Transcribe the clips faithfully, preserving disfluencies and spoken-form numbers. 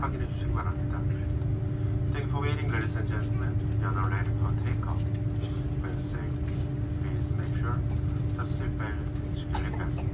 확인해 주시기 바랍니다. Thank you for waiting, ladies and gentlemen. You are now ready for takeoff. For your safety, please make sure the seatbelt is securely fastened. Thank you.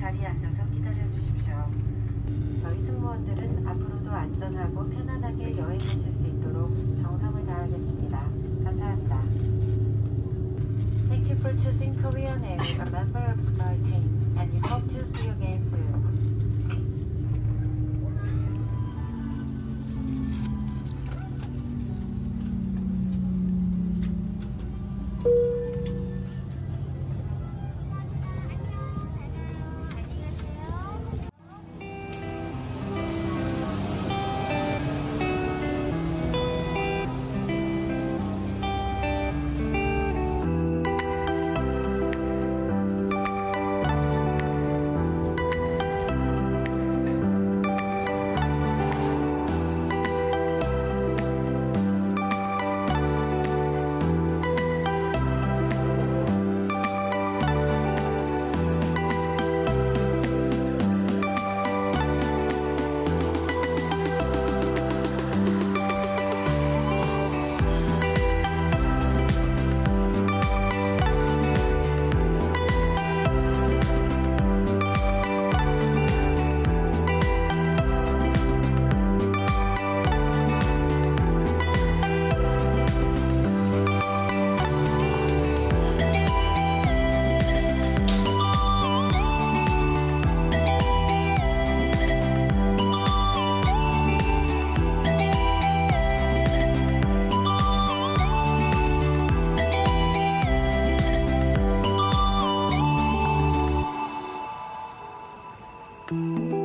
자리에 앉아서 기다려주십시오. 저희 승무원들은 앞으로도 안전하고 편안하게 여행하실 수 있도록 정성을 다하겠습니다. 감사합니다. Thank you for choosing Korean Air, a member of SkyTeam, and we hope to see you again soon. Thank you.